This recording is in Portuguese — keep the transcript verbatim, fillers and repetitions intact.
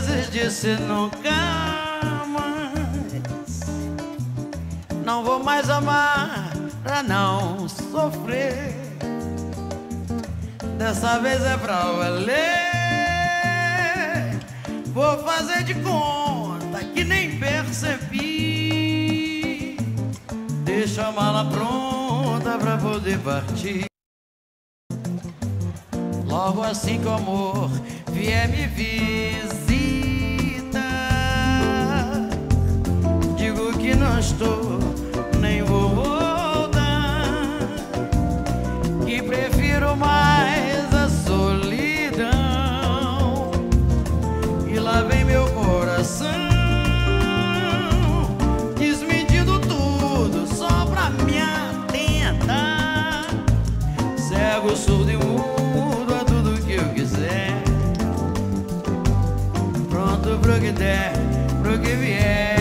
vezes disse nunca mais, não vou mais amar pra não sofrer. Dessa vez é pra valer, vou fazer de conta que nem percebi. Deixa a mala pronta pra poder partir. Logo assim que o amor vier me visitar, digo que não estou, nem vou voltar, que prefiro mais a solidão. E lá vem meu coração, desmentindo tudo só pra me atentar. Cego, surdo e mudo a tudo que eu quiser, pro que der, pro que vier.